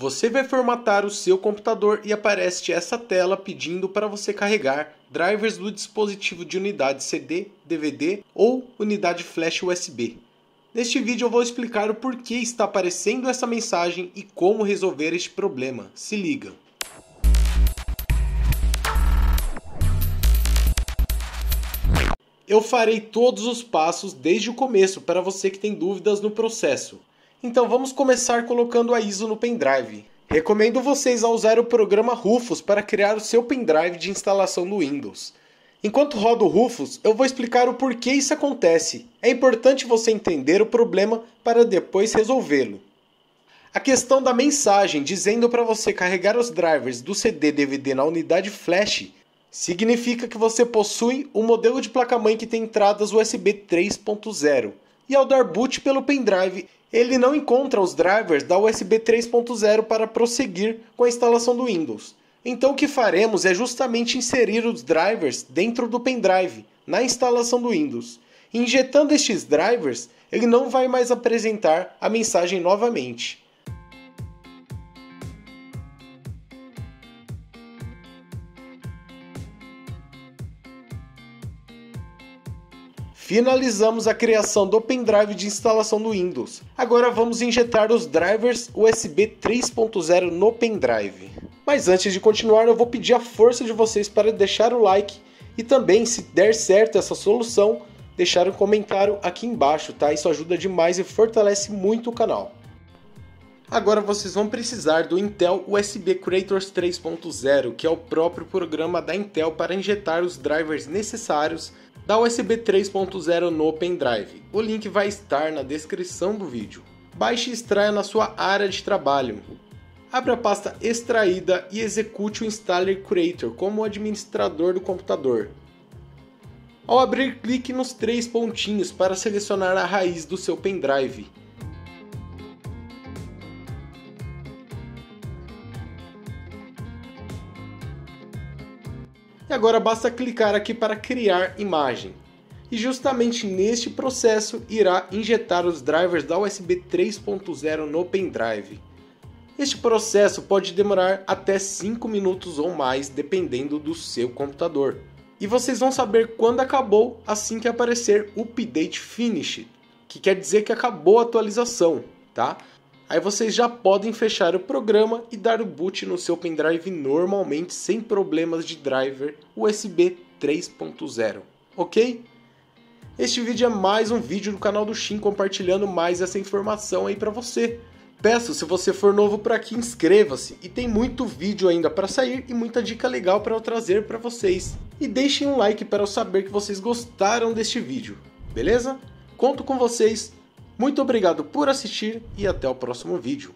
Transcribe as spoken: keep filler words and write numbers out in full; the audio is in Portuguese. Você vai formatar o seu computador e aparece essa tela pedindo para você carregar drivers do dispositivo de unidade C D, D V D ou unidade flash U S B. Neste vídeo eu vou explicar o porquê está aparecendo essa mensagem e como resolver este problema. Se liga! Eu farei todos os passos desde o começo para você que tem dúvidas no processo. Então vamos começar colocando a I S O no pendrive. Recomendo vocês a usar o programa Rufus para criar o seu pendrive de instalação do Windows. Enquanto roda o Rufus, eu vou explicar o porquê isso acontece. É importante você entender o problema para depois resolvê-lo. A questão da mensagem dizendo para você carregar os drivers do C D D V D na unidade flash significa que você possui um modelo de placa-mãe que tem entradas U S B três ponto zero. E ao dar boot pelo pendrive, ele não encontra os drivers da U S B três ponto zero para prosseguir com a instalação do Windows. Então o que faremos é justamente inserir os drivers dentro do pendrive, na instalação do Windows. Injetando estes drivers, ele não vai mais apresentar a mensagem novamente. Finalizamos a criação do pendrive de instalação do Windows. Agora vamos injetar os drivers U S B três ponto zero no pendrive. Mas antes de continuar, eu vou pedir a força de vocês para deixar o like e também, se der certo essa solução, deixar um comentário aqui embaixo, tá? Isso ajuda demais e fortalece muito o canal. Agora vocês vão precisar do Intel U S B Creators três ponto zero, que é o próprio programa da Intel para injetar os drivers necessários da U S B três ponto zero no pendrive. O link vai estar na descrição do vídeo. Baixe e extraia na sua área de trabalho. Abra a pasta extraída e execute o Installer Creator como administrador do computador. Ao abrir, clique nos três pontinhos para selecionar a raiz do seu pendrive. E agora basta clicar aqui para criar imagem. E justamente neste processo irá injetar os drivers da U S B três ponto zero no pendrive. Este processo pode demorar até cinco minutos ou mais, dependendo do seu computador. E vocês vão saber quando acabou assim que aparecer Update Finished, que quer dizer que acabou a atualização, tá? Aí vocês já podem fechar o programa e dar o boot no seu pendrive normalmente, sem problemas de driver U S B três ponto zero, ok? Este vídeo é mais um vídeo do canal do Shin compartilhando mais essa informação aí para você. Peço, se você for novo por aqui, inscreva-se, e tem muito vídeo ainda para sair e muita dica legal para eu trazer para vocês. E deixem um like para eu saber que vocês gostaram deste vídeo, beleza? Conto com vocês, muito obrigado por assistir e até o próximo vídeo.